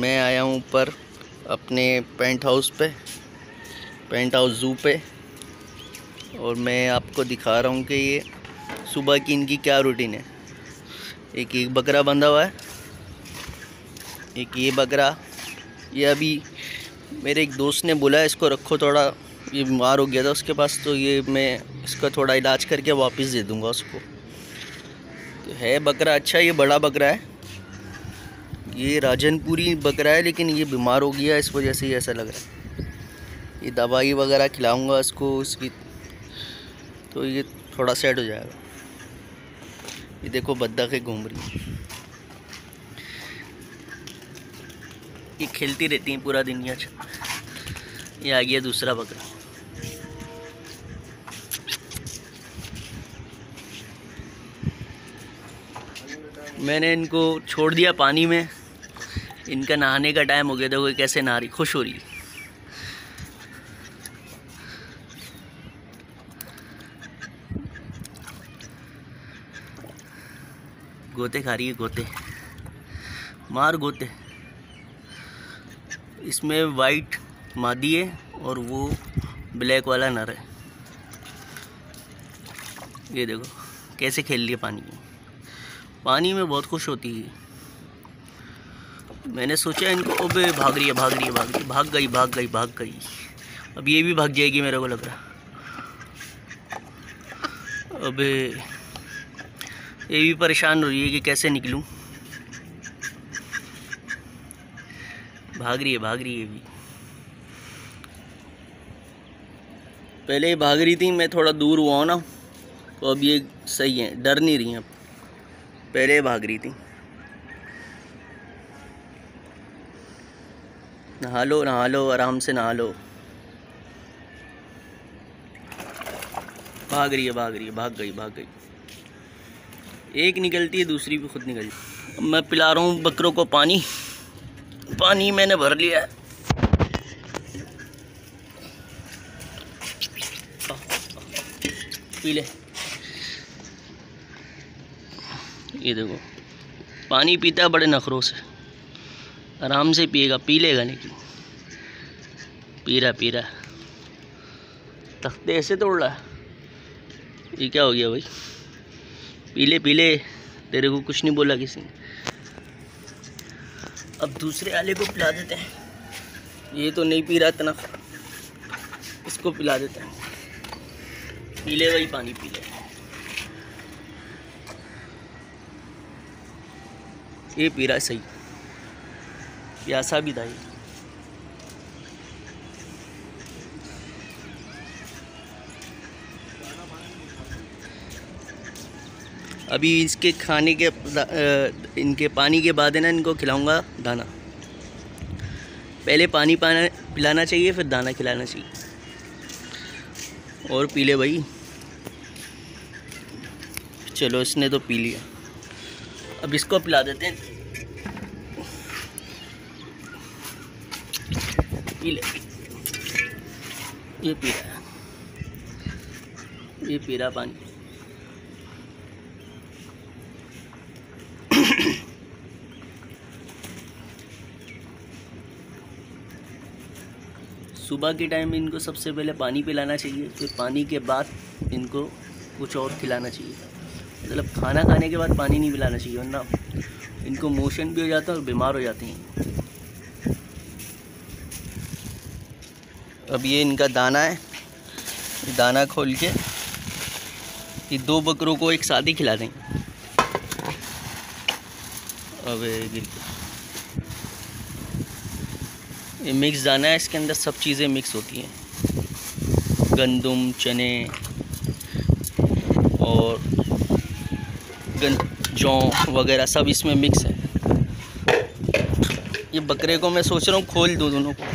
मैं आया हूँ ऊपर अपने पेंट हाउस पे, पेंट हाउस ज़ू पे, और मैं आपको दिखा रहा हूँ कि ये सुबह की इनकी क्या रूटीन है। एक बकरा बंधा हुआ है, एक ये बकरा, ये अभी मेरे एक दोस्त ने बोला इसको रखो, थोड़ा ये बीमार हो गया था उसके पास, तो ये मैं इसका थोड़ा इलाज करके वापस दे दूँगा उसको। तो है बकरा अच्छा, ये बड़ा बकरा है, ये राजनपुरी बकरा है, लेकिन ये बीमार हो गया इस वजह से ही ऐसा लग रहा है। ये दवाई वगैरह खिलाऊंगा इसको उसकी, तो ये थोड़ा सेट हो जाएगा। ये देखो बत्तखें घूम रही है, ये खेलती रहती हैं पूरा दिन। ये अच्छा, ये आ गया दूसरा बकरा। मैंने इनको छोड़ दिया पानी में, इनका नहाने का टाइम हो गया था। वो कैसे नहा रही, खुश हो रही। गोते खा रही है, गोते मार गोते। इसमें वाइट मादी है और वो ब्लैक वाला नर है। ये देखो कैसे खेल रही है पानी में, पानी में बहुत खुश होती है। मैंने सोचा इनको, अब भाग रही है, भाग रही है, भाग रही है, भाग गई, भाग गई, भाग गई। अब ये भी भाग जाएगी मेरे को लग रहा। अब ये भी परेशान हो रही है कि कैसे निकलूं। भाग रही है, भाग रही है भी। पहले ही भाग रही थी, मैं थोड़ा दूर हुआ हूँ ना, तो अब ये सही है, डर नहीं रही है अब। पहले भाग रही थी। नहा लो, नहा लो, आराम से नहा लो। भाग रही है, भाग रही है, भाग गई, भाग गई। एक निकलती है, दूसरी भी खुद निकलती। मैं पिला रहा हूँ बकरों को पानी, पानी मैंने भर लिया है। पी ले, ये देखो पानी पीता है बड़े नखरों से, आराम से पिएगा, पी लेगा। लेकिन पी रहा तख्ते ऐसे तोड़ रहा है। ये क्या हो गया भाई, पी ले तेरे को कुछ नहीं बोला किसी ने। अब दूसरे आले को पिला देते हैं, ये तो नहीं पी रहा इतना, इसको पिला देते हैं। पी ले भाई पानी, पी ले। ये पी रहा है सही, प्यासा भी था ये। अभी इसके खाने के, इनके पानी के बाद है ना, इनको खिलाऊंगा दाना। पहले पानी पिलाना चाहिए, फिर दाना खिलाना चाहिए। और पी ले भाई, चलो इसने तो पी लिया, अब इसको पिला देते हैं। पी ले, ये पी रहा है, ये पी रहा पानी। सुबह के टाइम इनको सबसे पहले पानी पिलाना चाहिए, फिर पानी के बाद इनको कुछ और खिलाना चाहिए। मतलब खाना खाने के बाद पानी नहीं पिलाना चाहिए, वरना इनको मोशन भी हो जाता है और बीमार हो जाते हैं। अब ये इनका दाना है, दाना खोल के ये दो बकरों को एक साथ ही खिला देंगे। अब ये मिक्स दाना है, इसके अंदर सब चीज़ें मिक्स होती हैं, गंदुम, चने और जौ वगैरह सब इसमें मिक्स है। ये बकरे को मैं सोच रहा हूँ खोल दूँ दोनों को,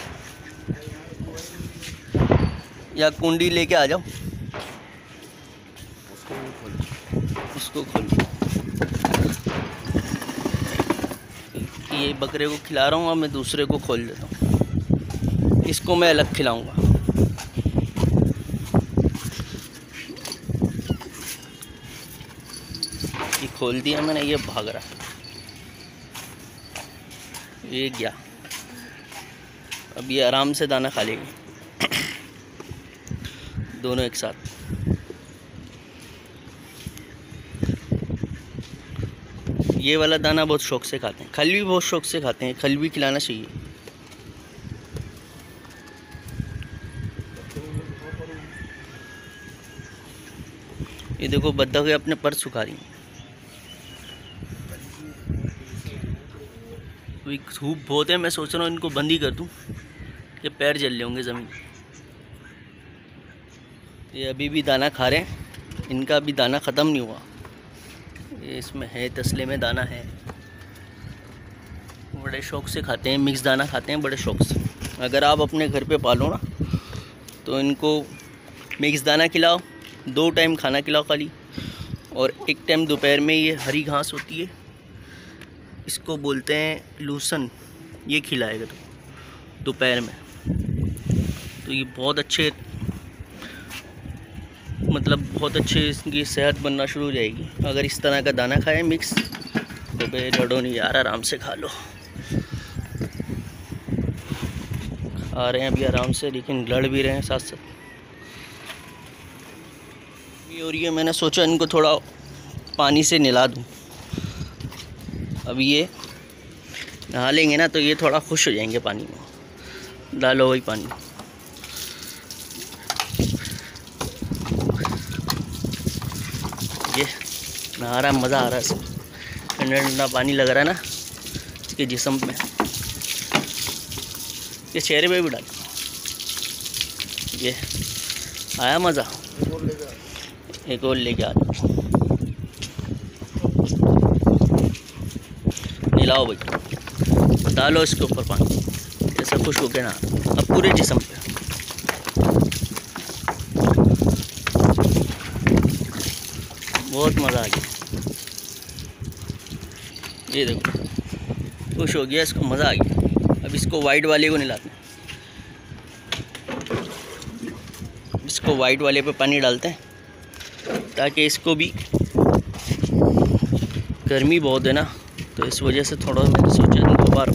या कुंडी लेके आ जाओ उसको खोल। ये बकरे को खिला रहा हूँ और मैं दूसरे को खोल देता हूँ, इसको मैं अलग खिलाऊंगा। खोल दिया मैंने, ये भाग रहा है, ये गया। अब ये आराम से दाना खा लेगी दोनों एक साथ। ये वाला दाना बहुत शौक से खाते हैं, खल भी बहुत शौक से खाते हैं, खल भी खिलाना चाहिए। ये देखो बत्तखें अपने पर सुखा रही हैं। धूप बहुत है, मैं सोच रहा हूँ इनको बंद ही कर दूँ, ये पैर जल लेंगे ज़मीन। ये अभी भी दाना खा रहे हैं, इनका अभी दाना ख़त्म नहीं हुआ। ये इसमें है, तसले में दाना है, बड़े शौक़ से खाते हैं, मिक्स दाना खाते हैं बड़े शौक़ से। अगर आप अपने घर पे पालो ना तो इनको मिक्स दाना खिलाओ, 2 टाइम खाना खिलाओ खाली, और 1 टाइम दोपहर में ये हरी घास होती है, इसको बोलते हैं लूसन, ये खिलाएगा तो दोपहर में, तो ये बहुत अच्छे, मतलब बहुत अच्छे इसकी सेहत बनना शुरू हो जाएगी। अगर इस तरह का दाना खाएं मिक्स तो भाई लड़ो नहीं यार, आराम से खा लो। खा रहे हैं अभी आराम से, लेकिन लड़ भी रहे हैं साथ साथ। और ये मैंने सोचा इनको थोड़ा पानी से नहला दूँ। अब ये नहा लेंगे ना तो ये थोड़ा खुश हो जाएंगे पानी में, डालो वही पानी। ये नहा रहा, मज़ा आ रहा है, ठंडा ठंडा पानी लग रहा है ना इसके जिस्म में, ये चेहरे पे भी डाल, ये आया मज़ा। एक और लेके आ जाओ, नहलाओ भाई, डालो इसके ऊपर पानी, ऐसा खुश होके ना, अब पूरे जिस्म पे। बहुत मज़ा आ गया, ये देखो खुश हो गया, इसको मज़ा आ गया। अब इसको वाइट वाले को नहलाते हैं, इसको वाइट वाले पे पानी डालते हैं, ताकि इसको भी, गर्मी बहुत है ना तो इस वजह से थोड़ा, मैंने सोचा इनको बार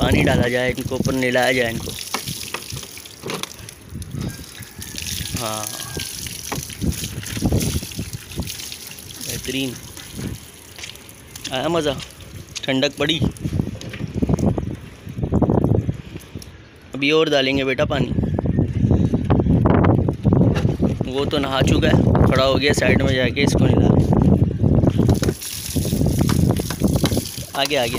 पानी डाला जाए, इनको ऊपर नहलाया जाए इनको। हाँ बेहतरीन, आया मज़ा, ठंडक पड़ी। अभी और डालेंगे बेटा पानी, वो तो नहा चुका है, खड़ा हो गया साइड में जाके, इसको नहला रहे आगे आगे।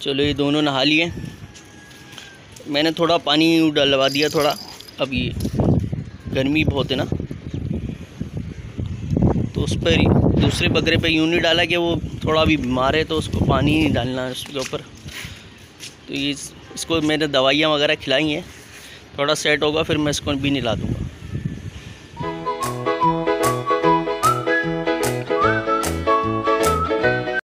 चलो ये दोनों नहा लिए, मैंने थोड़ा पानी डलवा दिया थोड़ा, अब ये गर्मी बहुत है ना तो उस पर, दूसरे बकरे पे यूँ नहीं डाला कि वो थोड़ा अभी बीमार है तो उसको पानी नहीं डालना उसके ऊपर, तो ये इसको मैंने दवाइयाँ वगैरह खिलाई हैं, थोड़ा सेट होगा फिर मैं इसको भी नहला दूँगा।